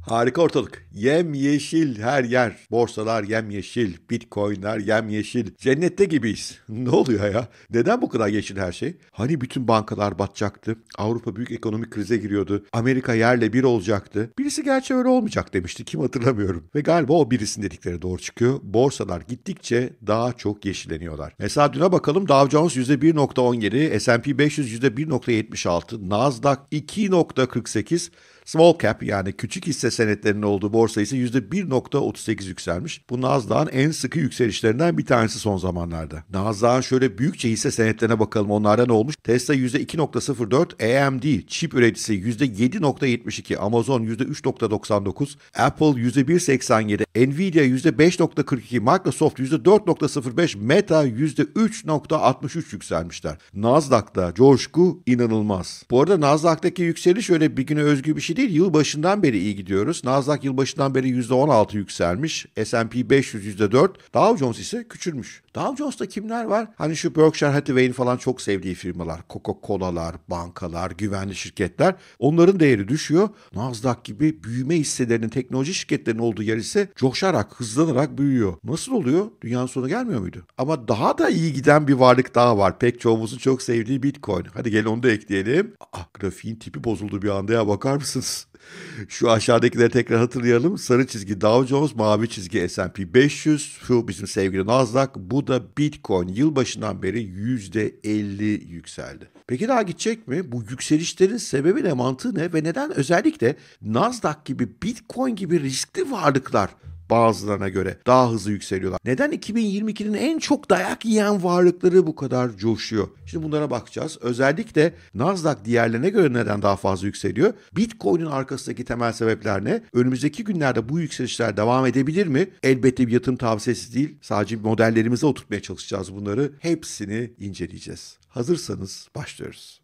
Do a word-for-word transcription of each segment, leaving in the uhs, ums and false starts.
Harika ortalık. Yemyeşil her yer. Borsalar yemyeşil. Bitcoin'ler yemyeşil. Cennette gibiyiz. Ne oluyor ya? Neden bu kadar yeşil her şey? Hani bütün bankalar batacaktı. Avrupa büyük ekonomik krize giriyordu. Amerika yerle bir olacaktı. Birisi gerçi öyle olmayacak demişti. Kim hatırlamıyorum. Ve galiba o birisinin dedikleri doğru çıkıyor. Borsalar gittikçe daha çok yeşilleniyorlar. Mesela düne bakalım. Dow Jones yüzde bir virgül on yedi, S and P beş yüz yüzde bir virgül yetmiş altı, Nasdaq iki virgül kırk sekiz, Small Cap yani küçük hisse senetlerinin olduğu borsa ise yüzde bir virgül otuz sekiz yükselmiş. Bu Nasdaq'ın en sıkı yükselişlerinden bir tanesi son zamanlarda. Nasdaq'ın şöyle büyükçe hisse senetlerine bakalım, onlarda ne olmuş? Tesla yüzde iki virgül sıfır dört, A M D çip üreticisi yüzde yedi virgül yetmiş iki, Amazon yüzde üç virgül doksan dokuz, Apple yüzde bir virgül seksen yedi, Nvidia yüzde beş virgül kırk iki, Microsoft yüzde dört virgül sıfır beş, Meta yüzde üç virgül altmış üç yükselmişler. Nasdaq'ta coşku inanılmaz. Bu arada Nasdaq'taki yükseliş öyle bir güne özgü bir şey değil. Yıl başından beri iyi gidiyoruz. Nasdaq yıl başından beri yüzde on altı yükselmiş. S and P beş yüz yüzde dört. Dow Jones ise küçülmüş. Dow Jones'ta kimler var? Hani şu Berkshire Hathaway'in falan çok sevdiği firmalar. Coca-Cola'lar, bankalar, güvenli şirketler. Onların değeri düşüyor. Nasdaq gibi büyüme hisselerinin, teknoloji şirketlerinin olduğu yer ise coşarak, hızlanarak büyüyor. Nasıl oluyor? Dünyanın sonu gelmiyor muydu? Ama daha da iyi giden bir varlık daha var. Pek çoğumuzun çok sevdiği Bitcoin. Hadi gel onu da ekleyelim. Ah, grafiğin tipi bozuldu bir anda ya, bakar mısınız? Şu aşağıdakileri tekrar hatırlayalım. Sarı çizgi Dow Jones, mavi çizgi S and P beş yüz, şu bizim sevgili Nasdaq, bu da Bitcoin. Yılbaşından beri yüzde elli yükseldi. Peki daha gidecek mi? Bu yükselişlerin sebebi ne, mantığı ne ve neden özellikle Nasdaq gibi, Bitcoin gibi riskli varlıklar bazılarına göre daha hızlı yükseliyorlar? Neden iki bin yirmi ikinin en çok dayak yiyen varlıkları bu kadar coşuyor? Şimdi bunlara bakacağız. Özellikle Nasdaq diğerlerine göre neden daha fazla yükseliyor? Bitcoin'in arkasındaki temel sebepler ne? Önümüzdeki günlerde bu yükselişler devam edebilir mi? Elbette bir yatırım tavsiyesi değil. Sadece modellerimize oturtmaya çalışacağız bunları. Hepsini inceleyeceğiz. Hazırsanız başlıyoruz.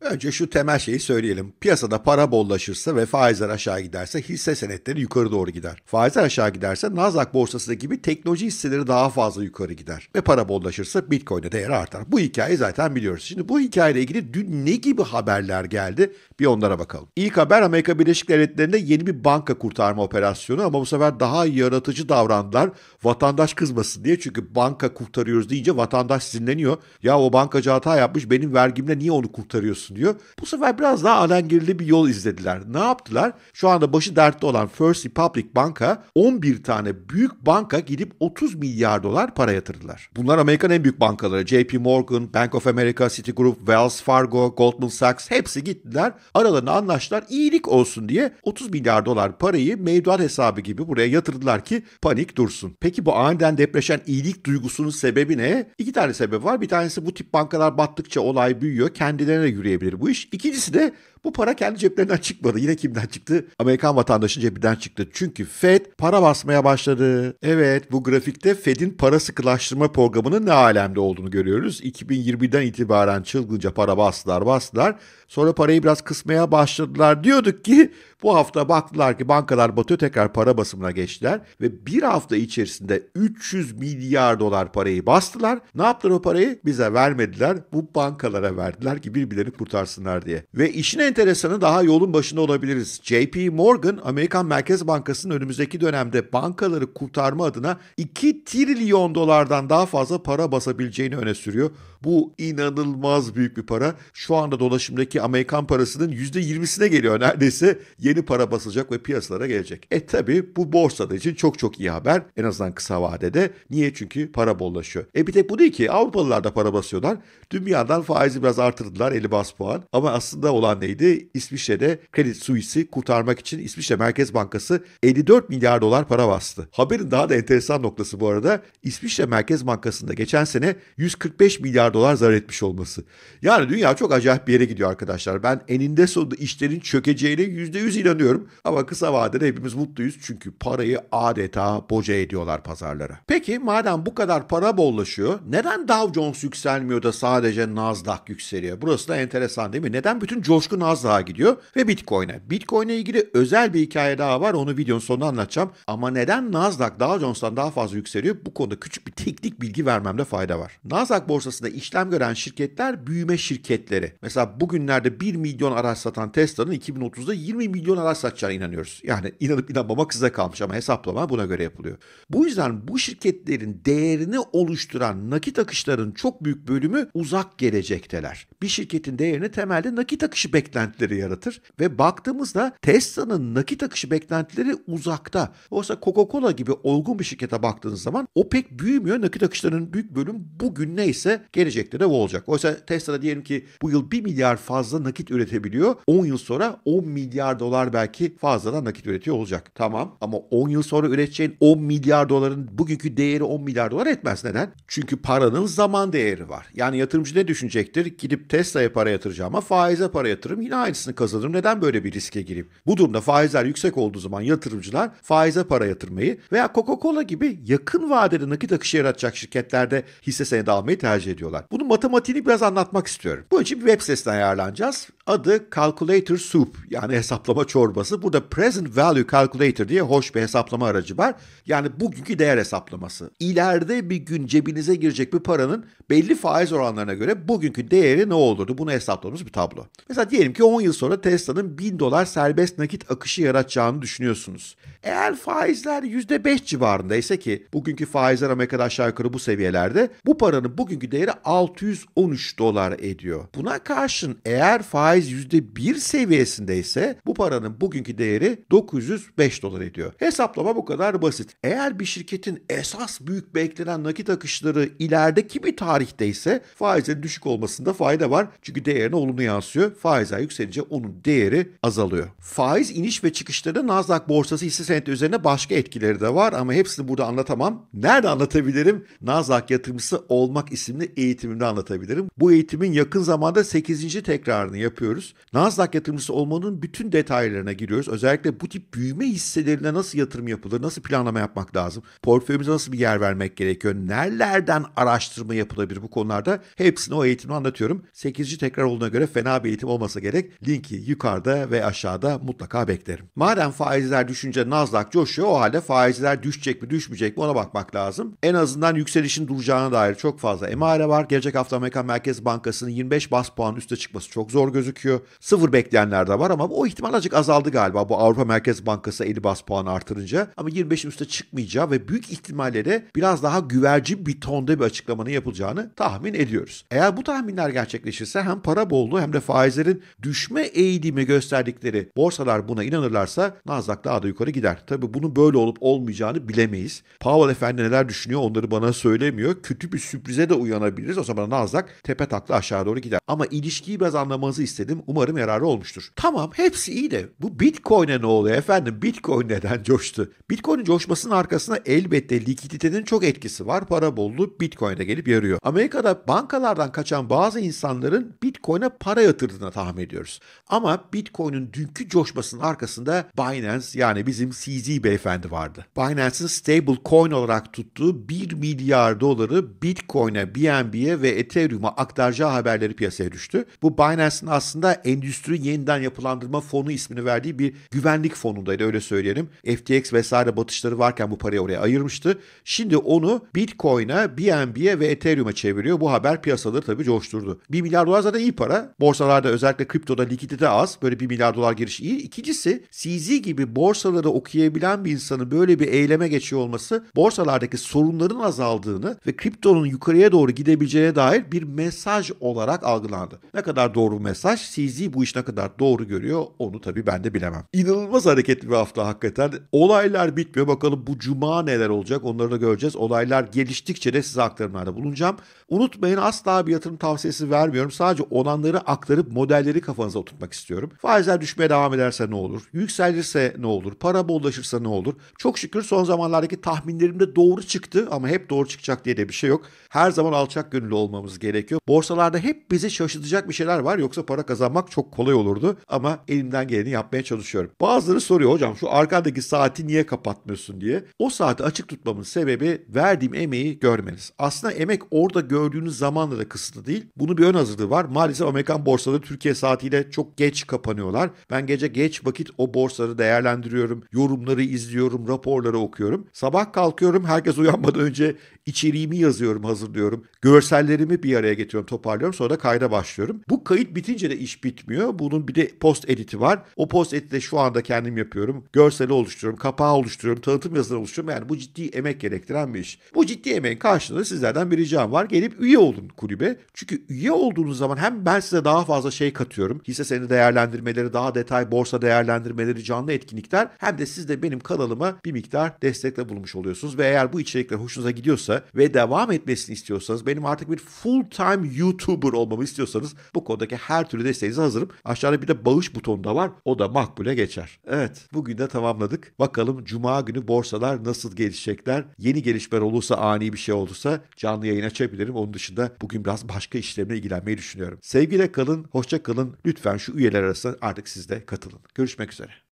Önce şu temel şeyi söyleyelim. Piyasada para bollaşırsa ve faizler aşağı giderse hisse senetleri yukarı doğru gider. Faizler aşağı giderse Nasdaq borsası gibi teknoloji hisseleri daha fazla yukarı gider. Ve para bollaşırsa Bitcoin'e değeri artar. Bu hikayeyi zaten biliyoruz. Şimdi bu hikayeyle ilgili dün ne gibi haberler geldi? Bir onlara bakalım. İlk haber, Amerika Birleşik Devletleri'nde yeni bir banka kurtarma operasyonu, ama bu sefer daha yaratıcı davrandılar. Vatandaş kızmasın diye, çünkü banka kurtarıyoruz deyince vatandaş sinirleniyor. Ya o bankacı hata yapmış, benim vergimle niye onu kurtarıyorsun diyor. Bu sefer biraz daha alengirli bir yol izlediler. Ne yaptılar? Şu anda başı dertte olan First Republic Bank'a on bir tane büyük banka gidip otuz milyar dolar para yatırdılar. Bunlar Amerika'nın en büyük bankaları. J P Morgan, Bank of America, Citigroup, Wells Fargo, Goldman Sachs hepsi gittiler. Aralarına anlaştılar. İyilik olsun diye otuz milyar dolar parayı mevduat hesabı gibi buraya yatırdılar ki panik dursun. Peki bu aniden depreşen iyilik duygusunun sebebi ne? İki tane sebep var. Bir tanesi, bu tip bankalar battıkça olay büyüyor. Kendilerine yürüyebiliyor bu iş. İkincisi de, bu para kendi ceplerinden çıkmadı. Yine kimden çıktı? Amerikan vatandaşının cebinden çıktı. Çünkü Fed para basmaya başladı. Evet, bu grafikte Fed'in para sıkılaştırma programının ne alemde olduğunu görüyoruz. iki bin yirmiden itibaren çılgınca para bastılar bastılar. Sonra parayı biraz kısmaya başladılar. Diyorduk ki bu hafta baktılar ki bankalar batıyor, tekrar para basımına geçtiler. Ve bir hafta içerisinde üç yüz milyar dolar parayı bastılar. Ne yaptılar o parayı? Bize vermediler. Bu bankalara verdiler ki birbirlerini kurtarsınlar diye. Ve işine enteresanı, daha yolun başında olabiliriz. J P Morgan, Amerikan Merkez Bankası'nın önümüzdeki dönemde bankaları kurtarma adına iki trilyon dolardan daha fazla para basabileceğini öne sürüyor. Bu inanılmaz büyük bir para. Şu anda dolaşımdaki Amerikan parasının yüzde yirmisine geliyor neredeyse. Yeni para basılacak ve piyasalara gelecek. E tabi bu borsada için çok çok iyi haber. En azından kısa vadede. Niye? Çünkü para bollaşıyor. E bir tek bu değil ki. Avrupalılar da para basıyorlar. Dünyadan faizi biraz artırdılar, elli baz puan. Ama aslında olan neydi? İsviçre'de Credit Suisse'i kurtarmak için İsviçre Merkez Bankası elli dört milyar dolar para bastı. Haberin daha da enteresan noktası bu arada, İsviçre Merkez Bankası'nda geçen sene yüz kırk beş milyar dolar zarar etmiş olması. Yani dünya çok acayip bir yere gidiyor arkadaşlar. Ben eninde sonunda işlerin çökeceğine yüzde yüz inanıyorum. Ama kısa vadede hepimiz mutluyuz. Çünkü parayı adeta boca ediyorlar pazarlara. Peki madem bu kadar para bollaşıyor, neden Dow Jones yükselmiyor da sadece sadece Nasdaq yükseliyor. Burası da enteresan değil mi? Neden bütün coşku Nasdaq'a gidiyor ve Bitcoin'e? Bitcoin'e ilgili özel bir hikaye daha var. Onu videonun sonunda anlatacağım. Ama neden Nasdaq Dow Jones'tan daha fazla yükseliyor? Bu konuda küçük bir teknik bilgi vermemde fayda var. Nasdaq borsasında işlem gören şirketler büyüme şirketleri. Mesela bugünlerde bir milyon araç satan Tesla'nın iki bin otuzda yirmi milyon araç satacağına inanıyoruz. Yani inanıp inanmamak size kalmış ama hesaplama buna göre yapılıyor. Bu yüzden bu şirketlerin değerini oluşturan nakit akışların çok büyük bölümü uzak gelecekteler. Bir şirketin değerini temelde nakit akışı beklentileri yaratır ve baktığımızda Tesla'nın nakit akışı beklentileri uzakta. Oysa Coca-Cola gibi olgun bir şirkete baktığınız zaman o pek büyümüyor. Nakit akışlarının büyük bölüm bugün neyse gelecekte de o olacak. Oysa Tesla diyelim ki bu yıl bir milyar fazla nakit üretebiliyor. on yıl sonra on milyar dolar belki fazladan nakit üretiyor olacak. Tamam ama on yıl sonra üreteceğin on milyar doların bugünkü değeri on milyar dolar etmez. Neden? Çünkü paranın zaman değeri var. Yani yatırımcı ne düşünecektir? Gidip Tesla'ya para yatıracağıma faize para yatırırım. Yine aynısını kazanırım. Neden böyle bir riske gireyim? Bu durumda faizler yüksek olduğu zaman yatırımcılar faize para yatırmayı veya Coca-Cola gibi yakın vadeli nakit akışı yaratacak şirketlerde hisse senedi almayı tercih ediyorlar. Bunun matematiğini biraz anlatmak istiyorum. Bu için bir web sitesine ayarlanacağız. Adı Calculator Soup, yani hesaplama çorbası. Burada Present Value Calculator diye hoş bir hesaplama aracı var. Yani bugünkü değer hesaplaması. İleride bir gün cebinize girecek bir paranın belli faiz oranlarına göre bugünkü değeri ne olurdu? Bunu hesapladığımız bir tablo. Mesela diyelim ki on yıl sonra Tesla'nın bin dolar serbest nakit akışı yaratacağını düşünüyorsunuz. Eğer faizler yüzde beş civarındaysa ki bugünkü faizler Amerika'da aşağı yukarı bu seviyelerde, bu paranın bugünkü değeri altı yüz on üç dolar ediyor. Buna karşın eğer faiz yüzde bir seviyesindeyse bu paranın bugünkü değeri dokuz yüz beş dolar ediyor. Hesaplama bu kadar basit. Eğer bir şirketin esas büyük beklenen nakit akışları ilerideki bir tarihteyse faizlerin düşük olmasında fayda var. Çünkü değerine olumlu yansıyor. Faizler yükselince onun değeri azalıyor. Faiz iniş ve çıkışları Nasdaq borsası hisse senedi üzerine başka etkileri de var ama hepsini burada anlatamam. Nerede anlatabilirim? Nasdaq yatırımcısı olmak isimli eğitimimde anlatabilirim. Bu eğitimin yakın zamanda sekizinci tekrarını yapıyoruz. Nasdaq yatırımcısı olmanın bütün detaylarına giriyoruz. Özellikle bu tip büyüme hisselerine nasıl yatırım yapılır, nasıl planlama yapmak lazım, portföyümüze nasıl bir yer vermek gerekiyor, nerelerden araştırma yapılabilir bu konularda hepsini o eğitimde anlatıyorum. sekizinci tekrar olduğuna göre fena bir eğitim olmasa gerek. Linki yukarıda ve aşağıda mutlaka beklerim. Madem faizler düşünce Nasdaq coşuyor, o halde faizler düşecek mi düşmeyecek mi ona bakmak lazım. En azından yükselişin duracağına dair çok fazla emare var. Gelecek hafta Amerika Merkez Bankası'nın yirmi beş baz puan üste çıkması çok zor gözüküyor. Sıfır bekleyenler de var ama o ihtimal azıcık azaldı galiba bu Avrupa Merkez Bankası elli baz puan artırınca. Ama yirmi beşin üste çıkmayacağı ve büyük ihtimalle de biraz daha güvercin bir tonda bir açıklamanın yapılacağını tahmin ediyoruz. Eğer bu tahminler gerçekleşirse hem para bolluğu hem de faizlerin düşme eğilimi gösterdikleri borsalar buna inanırlarsa Nasdaq daha da yukarı gider. Tabii bunun böyle olup olmayacağını bilemeyiz. Powell efendi neler düşünüyor onları bana söylemiyor. Kötü bir sürprize de uyanabiliriz. O zaman Nasdaq tepe takla aşağı doğru gider. Ama ilişkiyi biraz anlamanızı istedim. Umarım yararlı olmuştur. Tamam hepsi iyi de bu Bitcoin'e ne oluyor efendim? Bitcoin neden coştu? Bitcoin'in coşmasının arkasına elbette likiditenin çok etkisi var. Para bolluğu Bitcoin'e gelip yarıyor. Amerika'da bankalardan kaçan bazı insanların Bitcoin'e para yatırdığını tahmin ediyoruz. Ama Bitcoin'in dünkü coşmasının arkasında Binance, yani bizim C Z beyefendi vardı. Binance'ın stable coin olarak tuttuğu bir milyar doları Bitcoin'e, B N B'ye ve Ethereum'a aktaracağı haberleri piyasaya düştü. Bu Binance'ın aslında Endüstri Yeniden Yapılandırma Fonu ismini verdiği bir güvenlik fonundaydı, öyle söyleyelim. F T X vesaire batışları varken bu parayı oraya ayırmıştı. Şimdi onu Bitcoin'e, B N B'ye ve Ethereum'a çeviriyor. Bu haber piyasaları tabii coşturdu. bir milyar dolar zaten iyi para. Borsalarda özellikle kriptoda likidite az. Böyle bir milyar dolar girişi iyi. İkincisi C Z gibi borsaları okuyabilen bir insanın böyle bir eyleme geçiyor olması borsalardaki sorunların azaldığını ve kriptonun yukarıya doğru gidebileceğine dair bir mesaj olarak algılandı. Ne kadar doğru mesaj, C Z bu iş ne kadar doğru görüyor onu tabii ben de bilemem. İnanılmaz hareketli bir hafta hakikaten. Olaylar bitmiyor. Bakalım bu cuma neler olacak onları da göreceğiz. Olaylar geliştikçe de size aktarımlarda bulunacağım. Unutmayın, asla bir yatırım tavsiyesi vermiyorum. Sadece olanları aktarıp modelleri kafanıza oturtmak istiyorum. Faizler düşmeye devam ederse ne olur? Yükselirse ne olur? Para bollaşırsa ne olur? Çok şükür son zamanlardaki tahminlerim de doğru çıktı ama hep doğru çıkacak diye de bir şey yok. Her zaman alçak gönüllü olmamız gerekiyor. Borsalarda hep bizi şaşırtacak bir şeyler var, yoksa para kazanmak çok kolay olurdu ama elimden geleni yapmaya çalışıyorum. Bazıları soruyor, hocam şu arkadaki saati niye kapatmıyorsun diye. O saati açık tutmamın sebebi verdiğim emeği görmeniz. Aslında emek orada gördüğünüz zamanla da kısıtlı değil. Bunun bir ön hazırlığı var. Maalesef Amerikan borsaları Türkiye saatiyle çok geç kapanıyorlar. Ben gece geç vakit o borsaları değerlendiriyorum. Yorumları izliyorum, raporları okuyorum. Sabah kalkıyorum, herkes uyanmadan önce içeriğimi yazıyorum, hazırlıyorum. Görsellerimi bir araya getiriyorum, toparlıyorum. Sonra da kayda başlıyorum. Bu kayıt bitince de iş bitmiyor. Bunun bir de post editi var. O post editi de şu anda kendim yapıyorum. Görseli oluşturuyorum, kapağı oluşturuyorum, tanıtım yazıları oluşturuyorum. Yani bu ciddi emek gerektiren bir iş. Bu ciddi emeğin karşılığında sizlerden bir ricam var. Gelip üye olun kulübe. Çünkü üye olduğunuz zaman hem ben size daha fazla şey katıyorum. Hisse senedi değerlendirmeleri, daha detay borsa değerlendirmeleri, canlı etkinlikler. Hem de siz de benim kanalıma bir miktar destekle bulmuş oluyorsunuz. Ve eğer bu içerikler hoşunuza gidiyorsa ve devam etmesini istiyorsanız, benim artık bir full time YouTuber olmamı istiyorsanız bu konudaki her türlü desteğinize hazırım. Aşağıda bir de bağış butonu da var. O da makbule geçer. Evet, bugün de tamamladık. Bakalım cuma günü borsalar nasıl gelişecekler? Yeni gelişmeler olursa, ani bir şey olursa canlı yayın açabilirim. Onun dışında bugün biraz başka işlemle ilgilenmeyi düşünüyorum. Sevgiyle kalın, hoşça kalın. Lütfen şu üyeler arasında artık siz de katılın. Görüşmek üzere.